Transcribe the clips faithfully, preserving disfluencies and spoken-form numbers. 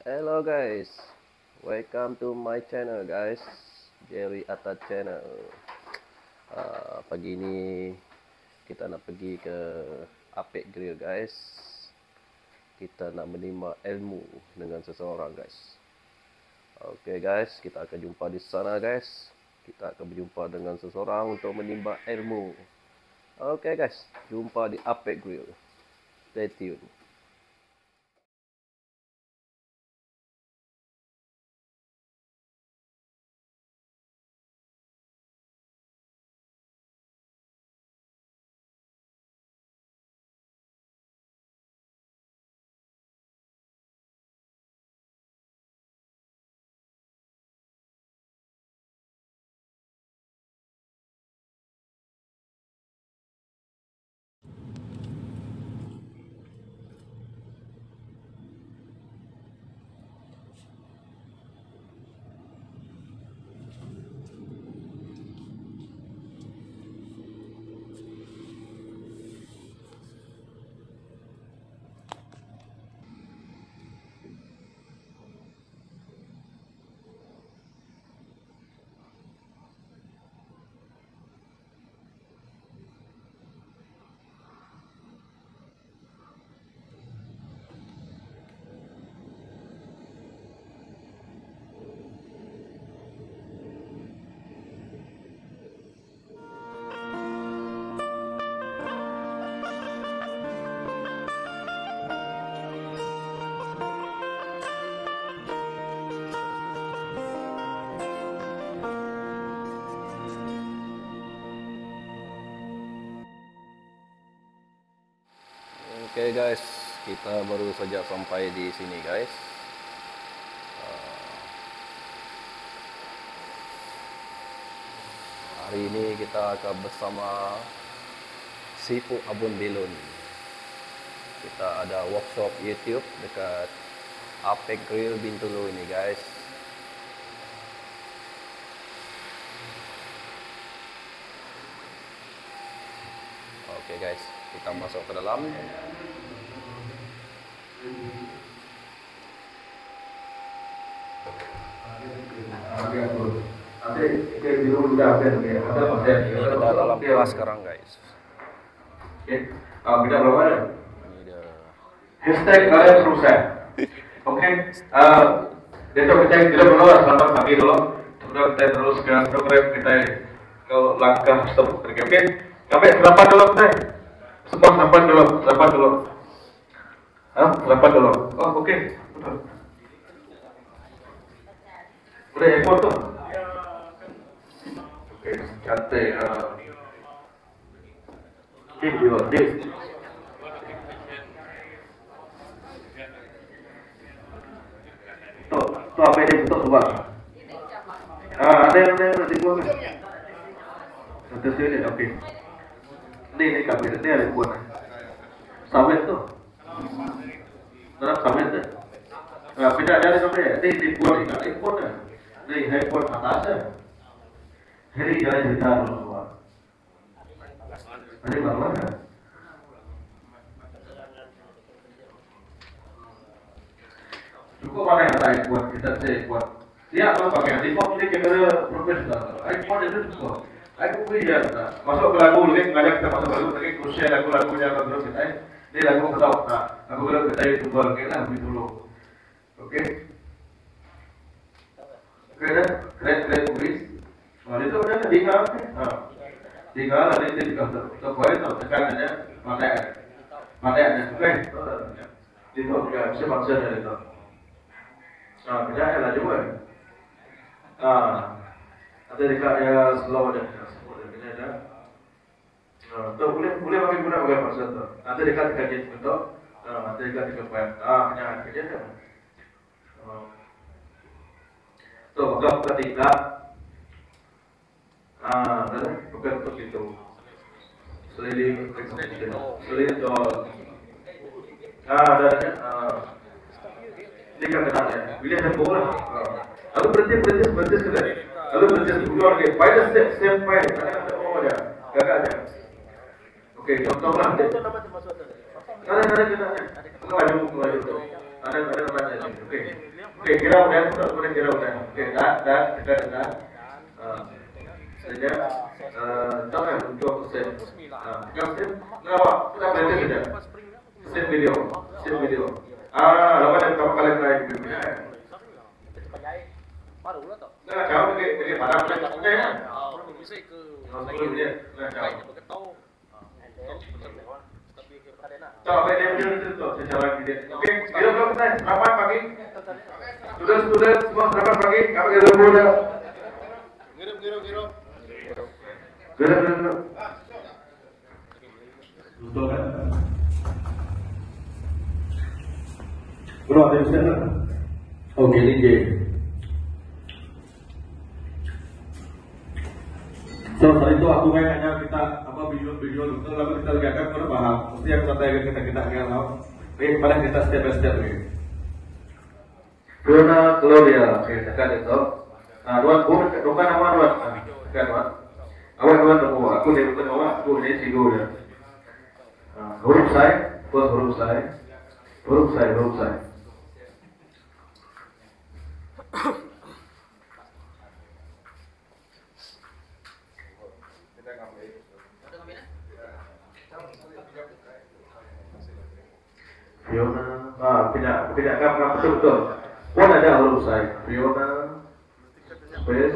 Hello guys, welcome to my channel guys, Jerry Atat Channel. Uh, pagi ini kita nak pergi ke Apek Grill guys. Kita nak menimba ilmu dengan seseorang guys. Oke okay, guys, kita akan jumpa di sana guys. Kita akan berjumpa dengan seseorang untuk menimba ilmu. Oke okay, guys, jumpa di Apek Grill. Stay tuned. Oke okay guys, kita baru saja sampai di sini guys. Uh, hari ini kita akan bersama Sifu Abun Bilun. Kita ada workshop YouTube dekat Apek Grill Bintulu ini guys. Oke okay guys, kita masuk ke dalam. Ini kita dalam kelas sekarang guys. Oke, hashtag kalian rusak. Oke, besok kita tidak menolak selamat pagi dulu. Kemudian kita terus ke program kita ke langkah stop terkepit. Sampai berapa dulu teh? Semua delapan dulu, delapan dulu. Hah, delapan dulu. Oh, oke. Okay. Udah ya foto. Oke, cantik. Ih, dia, dia. Tuh, tuh apa ini foto coba? Ah, ada ada ada gua. Ada sini, oke. Okay. Ini kabinetnya ada buat sawit tuh, terus sawit deh. Nah, beda ada kabinet, ini dibuat ini iPhone deh, ini iPhone atasnya. Hari jalan kita keluar. Ini baru mana? Cukup mana yang lain buat kita sih buat. Dia apa pakai iPhone ini kamera profesional, iPhone itu cukup. Aku punya, masuk ke lagu lagi, ngajak kita masuk ke lagu lagi, kursi lagu-lagunya ke grup kita, ini lagu ketau, nah, lagu grup kita itu baru kita ambil dulu, oke? Oke, dah, keren-keren kuris, lalu itu udah tinggal, nah, tinggal, lalu itu tinggal, terbuai, tertekan aja, matai, matai aja, oke? Itu, ya, bisa maksa dari itu, nah, kerjanya lah juga, nah, ada dekat ya, slow aja. Tuh boleh boleh pakai guna pakai maksud tu. Nanti dekat dekat je betul. Nanti dekat dekat banyak. Ah, banyak kerja tu. Tuh bukan ketiga. Ah, dah bukan begitu. Selidik, selidik tu. Ah, dah. Dekat dekat ya. Bila ada bola. Lalu berhenti berhenti berhenti sudah. Lalu berhenti keluar ke. Pada step step pada. Oh ya, gagal ya. Oke, contohlah. Ada ada ada. Ada ada. Ada ada. ada ada banyak jadi. Oke, oke kira udah, kemudian kira udah. Oke, dah dah kita dah saja. Jangan untuk sen. Yang sen, ngapa? Kita berhenti sudah. Sen video, sen video. Ah, lama dan kamu kalian lain berbeda. Nah, kamu ni ni pada mana? Oke, nah. Sebelum dia, nah kamu. Coba dia menjelaskan tuh secara video. Oke, kita belum selesai. Selamat pagi. Student-student semua selamat pagi. Kami kita sudah. Ngirim, ngirim, ngirim. Ngirim, ngirim. Betul kan? Belum ada di sana. Oke, ini J. So, hari itu aku kayaknya kita apa video-video dulu, lalu kita lihatkan berbahas. Mesti yang kata yang kita kita kenal. Ini paling kita step by step ni. Duna Gloria, kita kata itu. Nah, ruang bukan bukan nama ruang, bukan ruang. Awal awal nama aku dia bukan nama aku dia si Gloria. Huruf saya, bukan huruf saya, huruf saya, huruf saya. Fiona, ah, tidak, tidak kapan betul betul. Pun ada huruf saya. Fiona, space.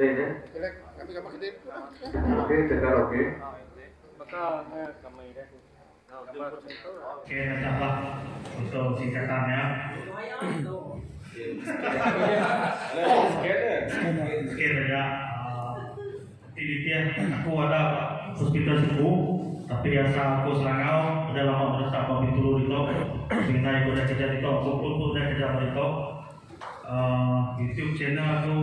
Ini. Oke, sekarang oke. Oke, tambah untuk singkatannya. Sekiranya tidaknya aku ada hospital Sifu, tapi asal aku Selangor, udah lama terus apa Bintulu itu, kita ikut kerja itu, aku pun udah kerja itu. YouTube channel aku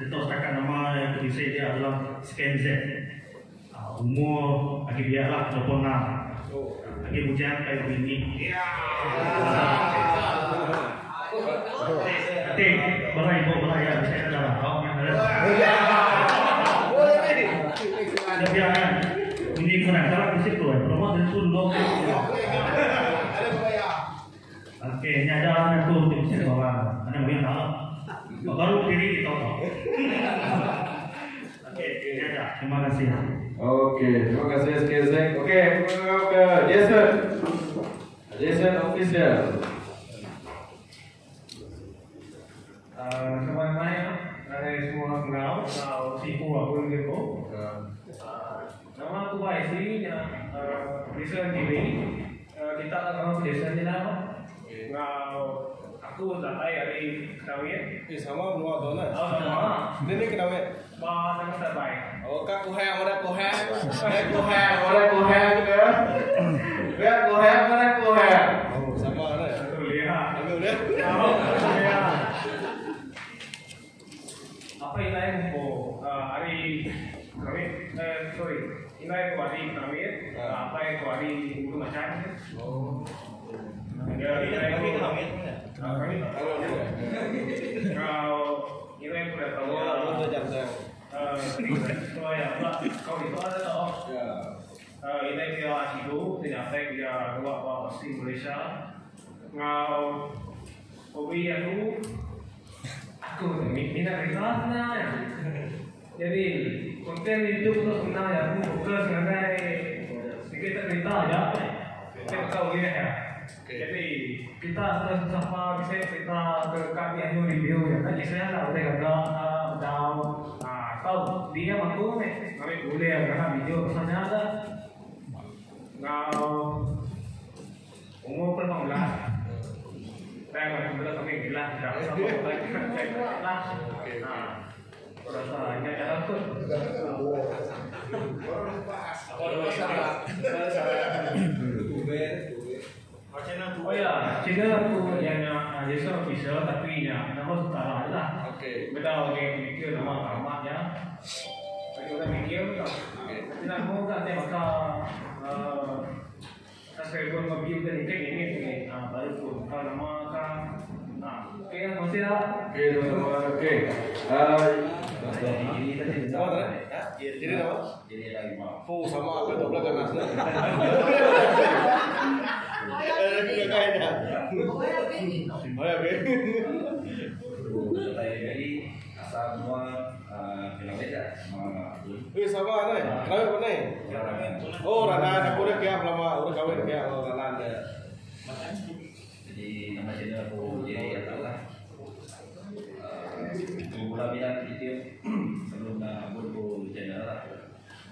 itu sekarang nama yang aku bisa dia adalah Scan Z. Umur lagi biarlah dua puluh enam, lagi hujan kayak begini. Nanti boleh ibu boleh ya, saya ada orang yang ada. Boleh ni. Tapi ada ini kurang salah musik tu, promo dan suruh. Okey, ni ada anak tu tim saya bawa, anak bini tahu. Baru kiri kita tahu. Okey, ni ada. Terima kasih. Okey, terima kasih sekali. Okey, Jason, Jason official. Nama-namanya dari semua kenal, Sifu Abun Bilun. Nama aku Aisy, Jason Giri. Kita kenal Jason di nama. Aku Zatai dari Krawet. Sama semua dona. Sama. Ini Krawet. Bah, nama terbaik. Oh, kau kuhang, mana kuhang? Mana kuhang, mana kuhang juga. Mana kuhang, mana kuhang. Sama lah. Aku lihat. Aku lihat. Apa inai ko hari kami sorry inai ko hari kami apa inai ko hari itu macam ya inai kami kami kami kalau inai ko dah tahu dah jatuh so ya kalau itu ada tahu inai dia hidup tidak saya dia keluar bawa asli Malaysia kalau hobi aku aku minat berita sebenarnya, jadi konten YouTube tu sebenarnya aku fokus dengan sedikit berita aja, kita tahu ni ya. Jadi kita terus sama bisa kita berkami hanya review ya. Jadi saya lah boleh kata down, tahu dia maklum eh, kami boleh kata video sebenarnya ada, kalau umur perempuan lah. Saya nggak boleh kami gila, tidak sama boleh kita lah. Rasanya jangan tu. Oh ya, Cina tu yang jasa official tapi yang nama setara lah. Betul, yang mikir nama alamatnya. Kalau kita mikir, kita mahu kan dia maka saya pun membiarkan ini ini baru pun kalau nama kan, nah Oke, masih ya. Oke, teman-teman. Oke. Jadi apa? Jadi lagi mau. Fu sama apa double kan asli. Oh ya, oke. Jadi asal semua bilang aja sama Abun. Eh, sama ada. Kenapa benar? Oh, rada anak udah kayak lama udah kawin kayak lalan ya. Jadi nama channel aku Jerry Atat lah. Mula bilang itu sebelumnya aku dulu channel lah.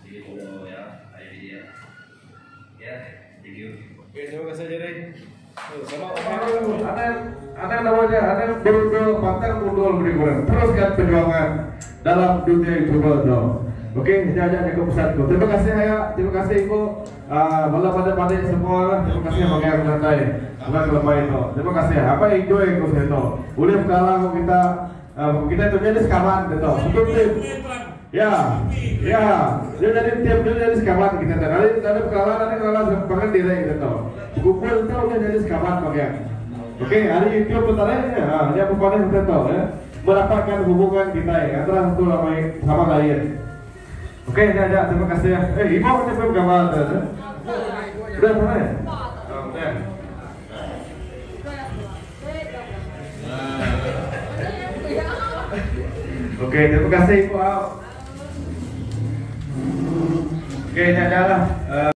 Jadi follow ya, idea. Ya, thank you. Oke, terima kasih Jerry. Sama orang ada ada namanya ada berundur pantai mundur beriburan teruskan perjuangan dalam dunia YouTuber dong. Oke, jajanan aku pesanku. Terima kasih ya, terima kasih aku. Malah pandai-pandai semua. Terima kasih mengajar pandai. Bukan kelemah itu. Terima kasih. Apa yang itu yang kau itu? Boleh kalau kita kita itu jadi sekawan itu. Betul tim. Ya, ya. Dia jadi tim, dia jadi sekawan kita. Nanti nanti kalau nanti kalau sepangan diri itu. Kumpul itu dia jadi sekawan bagian. Oke, hari itu pertama ini. Dia kumpulkan itu. Merapatkan hubungan kita antara satu sama lain. Oke, jajanan. Terima kasih. Eh, ibu macam apa gambar tu? Sudah mana? Sudah. Oke, terima kasih Ibu. Oke, nyadalah.